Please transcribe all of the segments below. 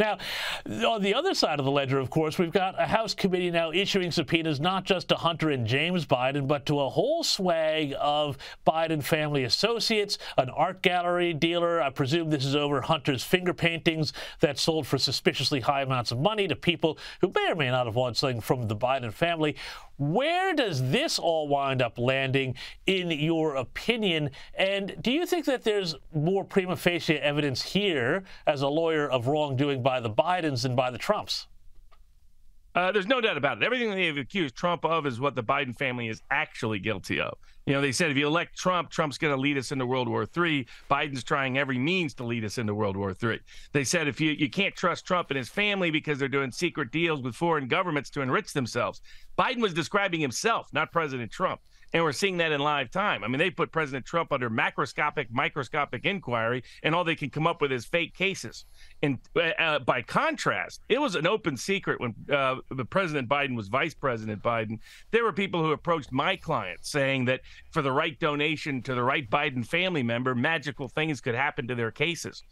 Now, on the other side of the ledger, of course, we've got a House committee now issuing subpoenas not just to Hunter and James Biden, but to a whole swag of Biden family associates, an art gallery dealer. I presume this is over Hunter's finger paintings that sold for suspiciously high amounts of money to people who may or may not have wanted something from the Biden family. Where does this all wind up landing, in your opinion? And do you think that there's more prima facie evidence here, as a lawyer, of wrongdoing by the Bidens than by the Trumps? There's no doubt about it. Everything they've accused Trump of is what the Biden family is actually guilty of. You know, they said if you elect Trump, Trump's going to lead us into World War III. Biden's trying every means to lead us into World War III. They said if you can't trust Trump and his family because they're doing secret deals with foreign governments to enrich themselves. Biden was describing himself, not President Trump. And we're seeing that in live time. I mean, they put President Trump under microscopic inquiry, and all they can come up with is fake cases. And by contrast, it was an open secret when President Biden was Vice President Biden. There were people who approached my client saying that for the right donation to the right Biden family member, magical things could happen to their cases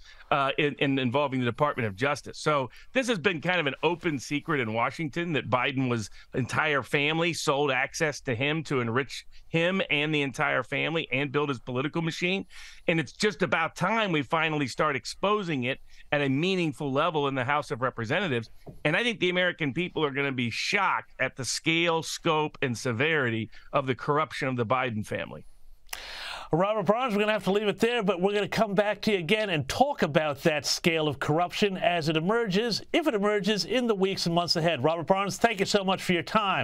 involving the Department of Justice. So this has been kind of an open secret in Washington that Biden's entire family sold access to him to enrich him and the entire family and build his political machine. And it's just about time we finally start exposing it at a meaningful level in the House of Representatives. And I think the American people are going to be shocked at the scale, scope, and severity of the corruption of the Biden family. Robert Barnes, we're going to have to leave it there, but we're going to come back to you again and talk about that scale of corruption as it emerges, if it emerges, in the weeks and months ahead. Robert Barnes, thank you so much for your time.